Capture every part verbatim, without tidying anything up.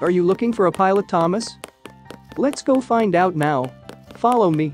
Are you looking for a Pilot Thomas? Let's go find out now. Follow me.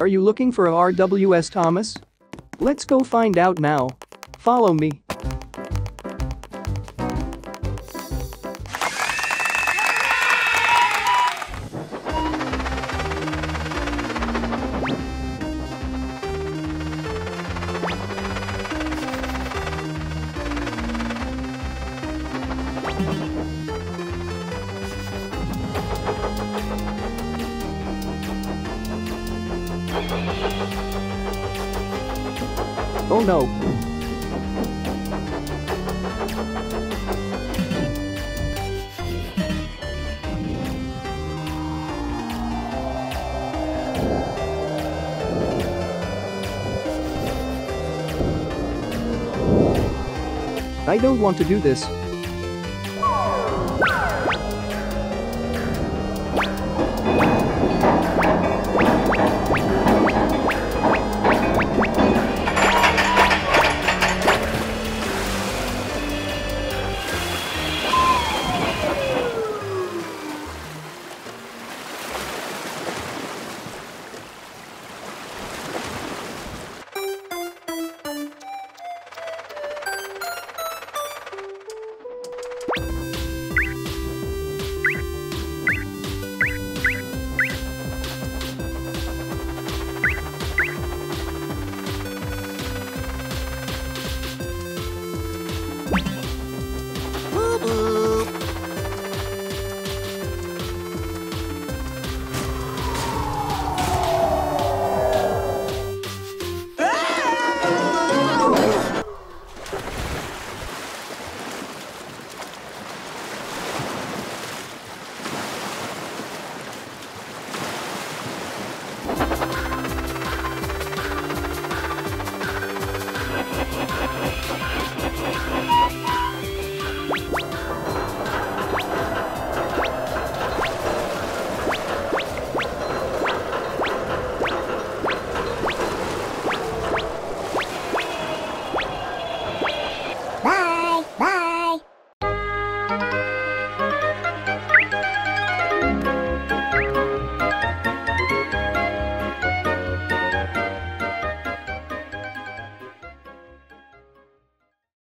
Are you looking for a R W S Thomas? Let's go find out now. Follow me. Oh no. I don't want to do this.